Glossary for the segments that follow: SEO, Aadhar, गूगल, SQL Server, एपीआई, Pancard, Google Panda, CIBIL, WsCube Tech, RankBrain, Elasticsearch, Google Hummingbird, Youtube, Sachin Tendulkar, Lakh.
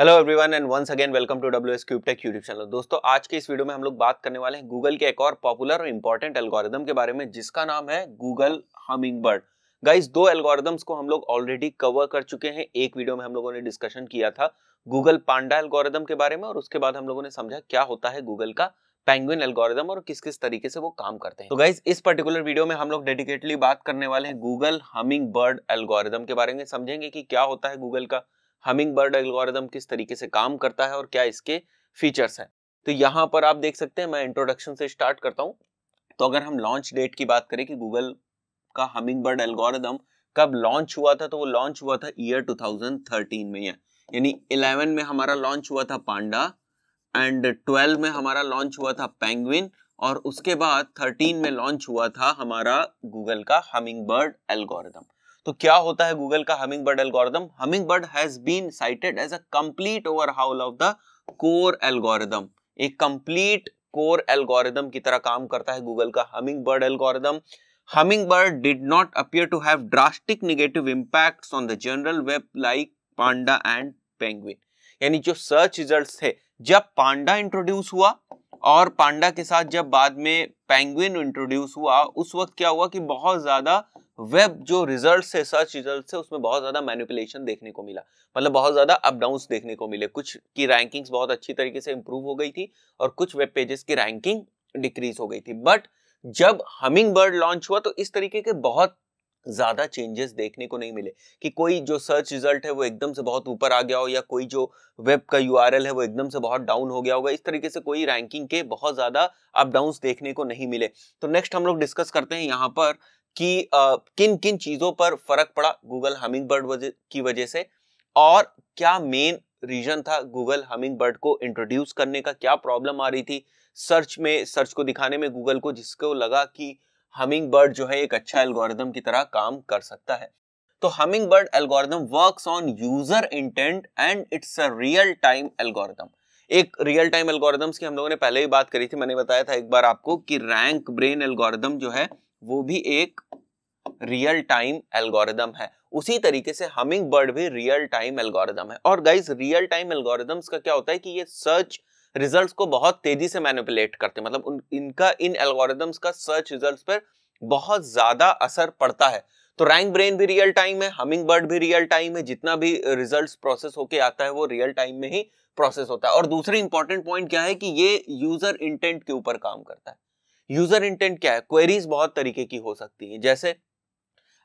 Hello everyone and once again welcome to WsCube Tech YouTube channel. दोस्तों, आज के इस वीडियो में हम लोग बात करने वाले हैं गूगल के एक और पॉपुलर और इम्पॉर्टेंट एल्गोरिदम के बारे में, जिसका नाम है गूगल हमिंगबर्ड। गाइस, दो एल्गोरिदम्स को हम लोग ऑलरेडी कवर कर चुके हैं। एक वीडियो में हम लोगों ने डिस्कशन किया था गूगल पांडा एल्गोरिदम के बारे में, और उसके बाद हम लोगों ने समझा क्या होता है गूगल का पेंगुइन एल्गोरिदम और किस किस तरीके से वो काम करते हैं। तो गाइस, इस पर्टिकुलर वीडियो में हम लोग डेडिकेटली बात करने वाले हैं गूगल हमिंगबर्ड एल्गोरिदम के बारे में। समझेंगे कि क्या होता है गूगल का हमिंगबर्ड एल्गोरिदम, किस तरीके से काम करता है और क्या इसके फीचर्स हैं। तो यहाँ पर आप देख सकते हैं, मैं इंट्रोडक्शन से स्टार्ट करता हूँ। तो अगर हम लॉन्च डेट की बात करें कि गूगल का हमिंगबर्ड एल्गोरिदम कब लॉन्च हुआ था, तो वो लॉन्च हुआ था ईयर 2013 में। यानी 11 में हमारा लॉन्च हुआ था पांडा, एंड 12 में हमारा लॉन्च हुआ था पेंगुइन, और उसके बाद 13 में लॉन्च हुआ था हमारा गूगल का हमिंगबर्ड एल्गोरिदम। तो क्या होता है गूगल का Hummingbird algorithm? Hummingbird has been cited as a complete overhaul of the core algorithm. एक कंप्लीट कोर एल्गोरिदम की तरह काम करता है गूगल का Hummingbird algorithm. Hummingbird did not appear to have drastic negative impacts on the general web like Panda and Penguin. यानी जो search results थे, जब पांडा इंट्रोड्यूस हुआ और पांडा के साथ जब बाद में पेंगुइन इंट्रोड्यूस हुआ, उस वक्त क्या हुआ कि बहुत ज्यादा वेब जो रिजल्ट से, सर्च रिजल्ट से, उसमें बहुत ज्यादा मैनिपुलेशन देखने को मिला। मतलब बहुत ज्यादा अप डाउन्स देखने को मिले। कुछ की रैंकिंग्स बहुत अच्छी तरीके से इंप्रूव हो गई थी और कुछ वेब पेजेस की रैंकिंग डिक्रीज हो गई थी। बट जब हमिंगबर्ड लॉन्च हुआ तो इस तरीके के बहुत ज्यादा चेंजेस देखने को नहीं मिले कि कोई जो सर्च रिजल्ट है वो एकदम से बहुत ऊपर आ गया हो, या कोई जो वेब का URL है वो एकदम से बहुत डाउन हो गया होगा। इस तरीके से कोई रैंकिंग के बहुत ज्यादा अप डाउन्स देखने को नहीं मिले। तो नेक्स्ट हम लोग डिस्कस करते हैं यहाँ पर कि किन किन चीजों पर फर्क पड़ा गूगल हमिंगबर्ड की वजह से, और क्या मेन रीजन था गूगल हमिंगबर्ड को इंट्रोड्यूस करने का, क्या प्रॉब्लम आ रही थी सर्च में, सर्च को दिखाने में गूगल को, जिसको लगा कि हमिंगबर्ड जो है एक अच्छा एल्गोरिदम की तरह काम कर सकता है। तो Hummingbird algorithm works on user intent and it's a real time algorithm. एक रियल टाइम एल्गोरिदम्स की हम लोगों ने पहले भी बात करी थी। मैंने बताया था एक बार आपको कि रैंक ब्रेन एल्गोरिदम जो है वो भी एक रियल टाइम एल्गोरिदम है। उसी तरीके से हमिंगबर्ड भी रियल टाइम एल्गोरिदम है। और गाइस, रियल टाइम एल्गोरिदम्स का क्या होता है कि ये सर्च रिजल्ट्स को बहुत तेजी से मैनिपुलेट करते हैं। मतलब इन एल्गोरिदम्स का सर्च रिजल्ट्स पर बहुत ज्यादा असर पड़ता है। तो रैंक ब्रेन भी रियल टाइम है, हमिंगबर्ड भी रियल टाइम है। जितना भी रिजल्ट्स प्रोसेस होके आता है वो रियल टाइम में ही प्रोसेस होता है। और दूसरी इंपॉर्टेंट पॉइंट क्या है कि ये यूजर इंटेंट के ऊपर काम करता है। यूजर इंटेंट क्या है? क्वेरीज बहुत तरीके की हो सकती है। जैसे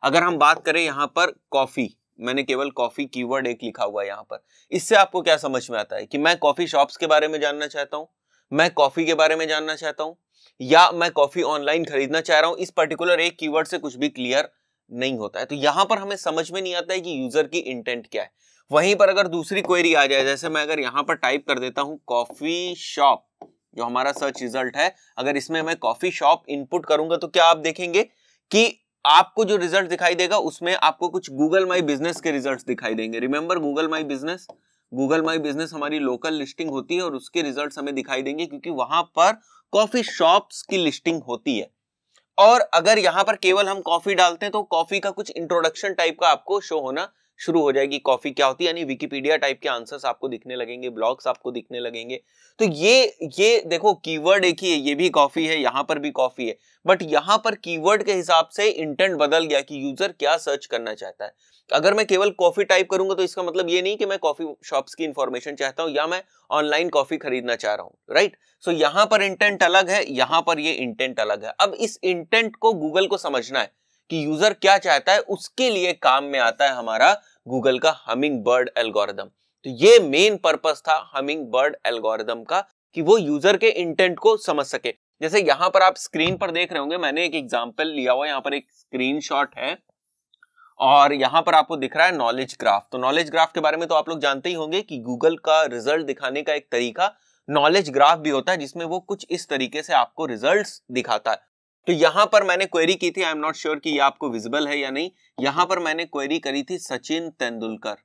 अगर हम बात करें यहाँ पर कॉफी, मैंने केवल कॉफी कीवर्ड एक लिखा हुआ है यहाँ पर। इससे आपको क्या समझ में आता है कि मैं कॉफी शॉप्स के बारे में जानना चाहता हूँ, मैं कॉफी के बारे में जानना चाहता हूँ, या मैं कॉफी ऑनलाइन खरीदना चाह रहा हूँ। इस पर्टिकुलर एक कीवर्ड से कुछ भी क्लियर नहीं होता है। तो यहाँ पर हमें समझ में नहीं आता है कि यूजर की इंटेंट क्या है। वहीं पर अगर दूसरी क्वेरी आ जाए, जैसे मैं अगर यहाँ पर टाइप कर देता हूँ कॉफी शॉप, जो हमारा सर्च रिजल्ट है, अगर इसमें मैं कॉफी शॉप इनपुट करूंगा तो क्या आप देखेंगे कि आपको जो रिजल्ट दिखाई देगा उसमें आपको कुछ गूगल माई बिजनेस के रिजल्ट्स दिखाई देंगे। रिमेंबर गूगल माई बिजनेस, गूगल माई बिजनेस हमारी लोकल लिस्टिंग होती है और उसके रिजल्ट्स हमें दिखाई देंगे, क्योंकि वहां पर कॉफी शॉप्स की लिस्टिंग होती है। और अगर यहाँ पर केवल हम कॉफी डालते हैं तो कॉफी का कुछ इंट्रोडक्शन टाइप का आपको शो होना शुरू हो जाएगी, कॉफी क्या होती है, यानी विकिपीडिया टाइप के आंसर्स आपको दिखने लगेंगे, ब्लॉग्स आपको दिखने लगेंगे। तो ये देखो कीवर्ड एक ही है, ये भी कॉफी है, यहाँ पर भी कॉफी है, बट यहाँ पर कीवर्ड के हिसाब से इंटेंट बदल गया कि यूजर क्या सर्च करना चाहता है। अगर मैं केवल कॉफी टाइप करूंगा तो इसका मतलब ये नहीं कि मैं कॉफी शॉप्स की इंफॉर्मेशन चाहता हूँ या मैं ऑनलाइन कॉफी खरीदना चाह रहा हूँ, राइट। सो यहाँ पर इंटेंट अलग है, यहाँ पर ये इंटेंट अलग है। अब इस इंटेंट को गूगल को समझना है कि यूजर क्या चाहता है, उसके लिए काम में आता है हमारा गूगल का हमिंगबर्ड एल्गोरिदम। तो ये मेन पर्पस था हमिंगबर्ड एल्गोरिदम का, कि वो यूजर के इंटेंट को समझ सके। जैसे यहां पर आप स्क्रीन पर देख रहे होंगे, मैंने एक एग्जांपल लिया हुआ है, यहाँ पर एक स्क्रीनशॉट है और यहाँ पर आपको दिख रहा है नॉलेज ग्राफ। तो नॉलेज ग्राफ के बारे में तो आप लोग जानते ही होंगे कि गूगल का रिजल्ट दिखाने का एक तरीका नॉलेज ग्राफ भी होता है, जिसमें वो कुछ इस तरीके से आपको रिजल्ट दिखाता है। तो यहाँ पर मैंने क्वेरी की थी, आई एम नॉट श्योर कि ये आपको विजिबल है या नहीं, यहाँ पर मैंने क्वेरी करी थी सचिन तेंदुलकर,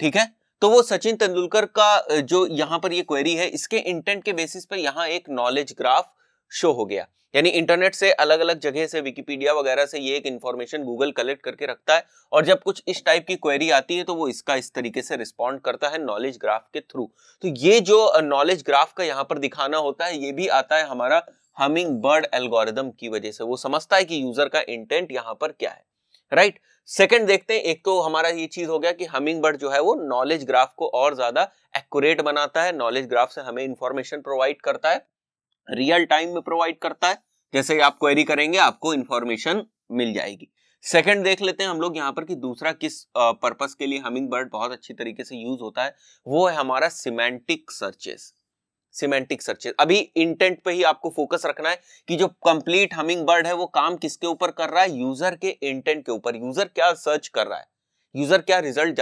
ठीक है। तो वो सचिन तेंदुलकर का जो यहाँ पर ये क्वेरी है, इसके इंटेंट के बेसिस पर यहाँ एक नॉलेज ग्राफ शो हो गया। यानी इंटरनेट से अलग अलग जगह से विकिपीडिया वगैरह से ये एक इन्फॉर्मेशन गूगल कलेक्ट करके रखता है और जब कुछ इस टाइप की क्वेरी आती है तो वो इसका इस तरीके से रिस्पॉन्ड करता है नॉलेज ग्राफ के थ्रू। तो ये जो नॉलेज ग्राफ का यहाँ पर दिखाना होता है ये भी आता है हमारा हमिंग बर्ड एल्गोरिदम की वजह से। वो समझता है कि यूजर का इंटेंट यहाँ पर क्या है, राइट। सेकंड देखते हैं, एक तो हमारा ये चीज हो गया कि हमिंग बर्ड जो है वो नॉलेज ग्राफ को और ज्यादा एक्यूरेट बनाता है, नॉलेज ग्राफ से हमें इंफॉर्मेशन प्रोवाइड करता है, रियल टाइम में प्रोवाइड करता है। जैसे आप क्वेरी करेंगे आपको इंफॉर्मेशन मिल जाएगी। सेकंड देख लेते हैं हम लोग यहाँ पर कि दूसरा किस पर्पस के लिए हमिंग बर्ड बहुत अच्छी तरीके से यूज होता है, वो है हमारा सिमेंटिक सर्चेस। सिमेंटिक सर्चेस, अभी इंटेंट पे ही आपको फोकस रखना है कि जो कंप्लीट हमिंग बर्ड है वो काम किसके ऊपर कर रहा है, यूजर के इंटेंट के ऊपर। यूजर क्या सर्च कर रहा है, यूजर क्या रिजल्ट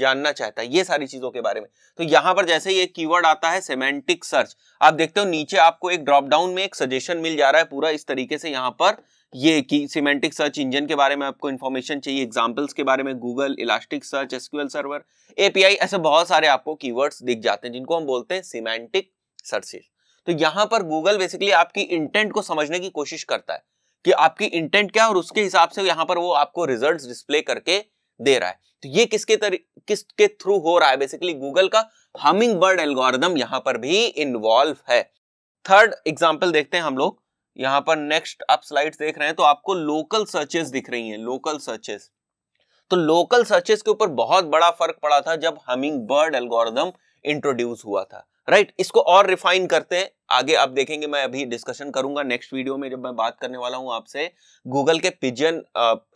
जानना चाहता है, ये सारी चीजों के बारे में। तो यहाँ पर जैसे ये कीवर्ड आता है सिमेंटिक सर्च, आप देखते हो नीचे आपको एक ड्रॉप डाउन में एक सजेशन मिल जा रहा है पूरा इस तरीके से। यहाँ पर ये कि सिमेंटिक सर्च इंजन के बारे में आपको इन्फॉर्मेशन चाहिए, एग्जांपल्स के बारे में, गूगल, Elasticsearch, SQL server, एपीआई, ऐसे बहुत सारे आपको कीवर्ड्स दिख जाते हैं जिनको हम बोलते हैं सिमेंटिक सर्चेस। तो यहाँ पर गूगल बेसिकली आपकी इंटेंट को समझने की कोशिश करता है कि आपकी इंटेंट क्या है और उसके हिसाब से यहाँ पर वो आपको रिजल्ट डिस्प्ले करके दे रहा है। तो ये किसके थ्रू हो रहा है, बेसिकली गूगल का हमिंग बर्ड एल्गोरिदम यहाँ पर भी इन्वॉल्व है। थर्ड एग्जाम्पल देखते हैं हम लोग यहाँ पर। नेक्स्ट आप स्लाइड्स देख रहे हैं तो आपको लोकल सर्चेस दिख रही हैं, लोकल सर्चेस। तो लोकल सर्चेस के ऊपर बहुत बड़ा फर्क पड़ा था जब हमिंग बर्ड एल्गोरिदम इंट्रोड्यूस हुआ था, राइट। इसको और रिफाइन करते हैं आगे, आप देखेंगे मैं अभी डिस्कशन करूंगा नेक्स्ट वीडियो में जब मैं बात करने वाला हूं आपसे गूगल के पिजन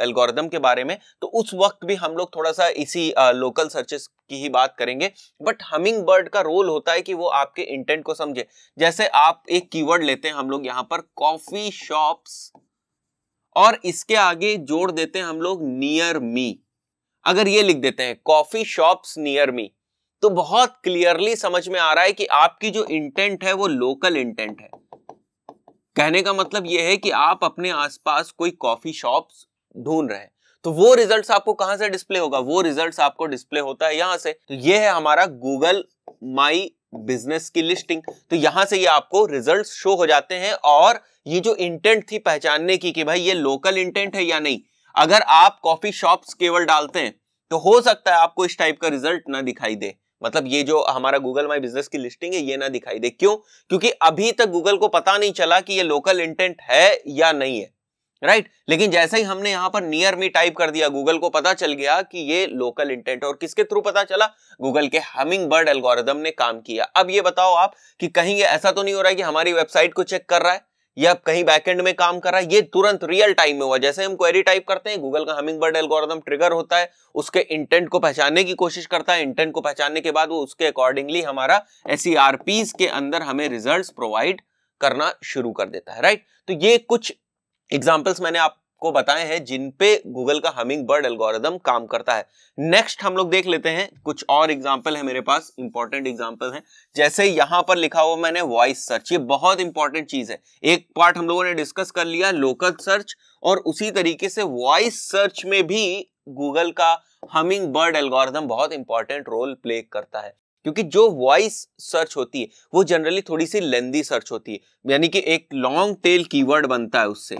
एल्गोरिदम के बारे में, तो उस वक्त भी हम लोग थोड़ा सा इसी लोकल सर्चेस की ही बात करेंगे। बट हमिंग बर्ड का रोल होता है कि वो आपके इंटेंट को समझे। जैसे आप एक कीवर्ड लेते हैं हम लोग यहाँ पर कॉफी शॉप्स और इसके आगे जोड़ देते हैं हम लोग नियर मी। अगर ये लिख देते हैं कॉफी शॉप्स नियर मी तो बहुत क्लियरली समझ में आ रहा है कि आपकी जो इंटेंट है वो लोकल इंटेंट है। कहने का मतलब यह है कि आप अपने आसपास कोई कॉफी शॉप्स ढूंढ रहे हैं, तो वो रिजल्ट्स आपको कहां से डिस्प्ले होगा, वो रिजल्ट्स आपको डिस्प्ले होता है यहां से। तो ये है हमारा गूगल माई बिजनेस की लिस्टिंग। तो यहां से ये आपको रिजल्ट्स शो हो जाते हैं और ये जो इंटेंट थी पहचानने की कि भाई ये लोकल इंटेंट है या नहीं, अगर आप कॉफी शॉप्स केवल डालते हैं तो हो सकता है आपको इस टाइप का रिजल्ट ना दिखाई दे, मतलब ये जो हमारा गूगल माई बिजनेस की लिस्टिंग है ये ना दिखाई दे। क्यों? क्योंकि अभी तक गूगल को पता नहीं चला कि ये लोकल इंटेंट है या नहीं है, राइट। लेकिन जैसे ही हमने यहाँ पर नियर मी टाइप कर दिया गूगल को पता चल गया कि ये लोकल इंटेंट है। और किसके थ्रू पता चला, गूगल के हमिंग बर्ड एल्गोरिदम ने काम किया। अब ये बताओ आप कि कहीं ये ऐसा तो नहीं हो रहा है कि हमारी वेबसाइट को चेक कर रहा है या कहीं बैकएंड में काम कर रहा है, ये तुरंत रियल टाइम में हुआ। जैसे हम क्वेरी टाइप करते हैं गूगल का हमिंग बर्ड एल्गोरिदम ट्रिगर होता है, उसके इंटेंट को पहचानने की कोशिश करता है। इंटेंट को पहचानने के बाद वो उसके अकॉर्डिंगली हमारा एसईआरपीज के अंदर हमें रिजल्ट्स प्रोवाइड करना शुरू कर देता है, राइट। तो ये कुछ एग्जाम्पल्स मैंने आपको बताए हैं जिनपे गूगल का हमिंग बर्ड एल्गोरिदम काम करता है। नेक्स्ट हम लोग देख लेते हैं कुछ और एग्जाम्पल है मेरे पास, इंपॉर्टेंट एग्जाम्पल है। जैसे यहां पर लिखा हुआ मैंने वॉइस सर्च, ये बहुत इंपॉर्टेंट चीज है। एक पार्ट हम लोगों ने डिस्कस कर लिया लोकल सर्च, और उसी तरीके से वॉइस सर्च में भी गूगल का हमिंग बर्ड एल्गोरिदम बहुत इंपॉर्टेंट रोल प्ले करता है। क्योंकि जो वॉइस सर्च होती है वो जनरली थोड़ी सी लेंदी सर्च होती है, यानी कि एक लॉन्ग टेल कीवर्ड बनता है उससे,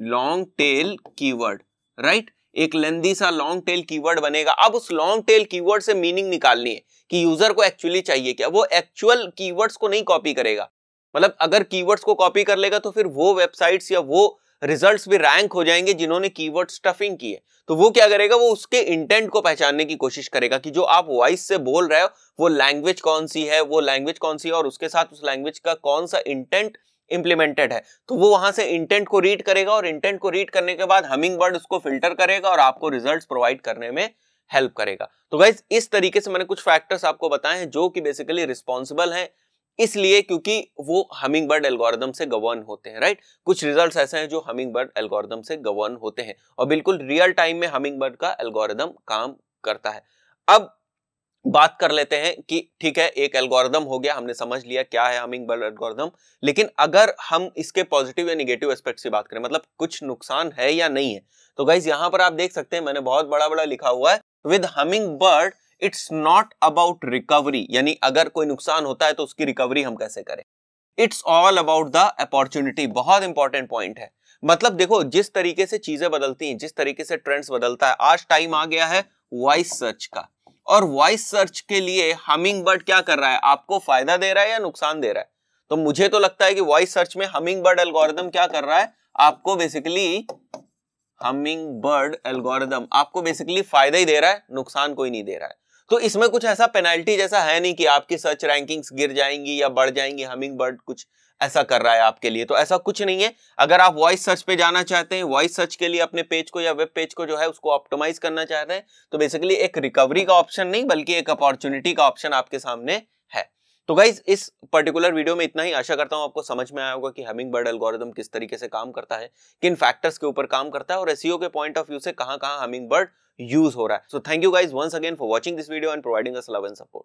लॉन्ग टेल कीवर्ड, राइट। एक लेंदी सा लॉन्ग टेल कीवर्ड बनेगा। अब उस लॉन्ग टेल कीवर्ड से मीनिंग निकालनी है कि यूजर को एक्चुअली चाहिए क्या। वो एक्चुअल कीवर्ड्स को नहीं कॉपी करेगा, मतलब अगर कीवर्ड्स को कॉपी कर लेगा तो फिर वो वेबसाइट्स या वो रिजल्ट्स भी रैंक हो जाएंगे जिन्होंने कीवर्ड स्टफिंग की है। तो वो क्या करेगा, वो उसके इंटेंट को पहचानने की कोशिश करेगा कि जो आप वॉइस से बोल रहे हो वो लैंग्वेज कौन सी है, वो लैंग्वेज कौन सी है और उसके साथ उस लैंग्वेज का कौन सा इंटेंट इंप्लीमेंटेड है। तो वो वहां से इंटेंट को रीड करेगा और इंटेंट को रीड करने के बाद हमिंग बर्ड उसको फिल्टर करेगा और आपको रिजल्ट्स प्रोवाइड करने में हेल्प करेगा। तो गाइज इस तरीके से मैंने कुछ फैक्टर्स आपको बताए हैं जो कि बेसिकली रिस्पॉन्सिबल हैं, इसलिए क्योंकि वो हमिंग बर्ड एल्गोरिदम से गवर्न होते हैं, राइट। कुछ रिजल्ट्स ऐसे हैं जो हमिंग बर्ड एल्गोरिदम से गवर्न होते हैं और बिल्कुल रियल टाइम में हमिंग बर्ड का एल्गोरिदम काम करता है। अब बात कर लेते हैं कि ठीक है एक एल्गोरिदम हो गया, हमने समझ लिया क्या है हमिंग बर्ड एल्गोरिदम, लेकिन अगर हम इसके पॉजिटिव या निगेटिव एस्पेक्ट से बात करें, मतलब कुछ नुकसान है या नहीं है, तो गाइज यहाँ पर आप देख सकते हैं मैंने बहुत बड़ा बड़ा लिखा हुआ है with humming bird it's not about recovery, यानी अगर कोई नुकसान होता है तो उसकी रिकवरी हम कैसे करें। It's all about the opportunity, बहुत इंपॉर्टेंट पॉइंट है। मतलब देखो जिस तरीके से चीजें बदलती हैं, जिस तरीके से ट्रेंड्स बदलता है, आज टाइम आ गया है वॉइस सर्च का, और वॉइस सर्च के लिए हमिंगबर्ड क्या कर रहा है, आपको फायदा दे रहा है या नुकसान दे रहा है? तो मुझे तो लगता है कि वॉइस सर्च में हमिंगबर्ड एल्गोरिदम क्या कर रहा है, आपको बेसिकली हमिंगबर्ड एल्गोरिदम आपको बेसिकली फायदा ही दे रहा है, नुकसान कोई नहीं दे रहा है। तो इसमें कुछ ऐसा पेनल्टी जैसा है नहीं कि आपकी सर्च रैंकिंग्स गिर जाएंगी या बढ़ जाएंगी, हमिंगबर्ड कुछ ऐसा कर रहा है आपके लिए, तो ऐसा कुछ नहीं है। अगर आप वॉइस सर्च पे जाना चाहते हैं, वॉइस सर्च के लिए अपने पेज को या वेब पेज को जो है उसको ऑप्टिमाइज करना चाहते हैं, तो बेसिकली एक रिकवरी का ऑप्शन नहीं बल्कि एक अपॉर्चुनिटी का ऑप्शन आपके सामने है। तो गाइज इस पर्टिकुलर वीडियो में इतना ही, आशा करता हूं आपको समझ में आया होगा कि हमिंगबर्ड एल्गोरिथम किस तरीके से काम करता है, किन फैक्टर्स के ऊपर काम करता है और एसईओ के पॉइंट ऑफ व्यू से कहां-कहां हमिंगबर्ड यूज हो रहा है। So thank you guys once again for watching this video and providing us love and support.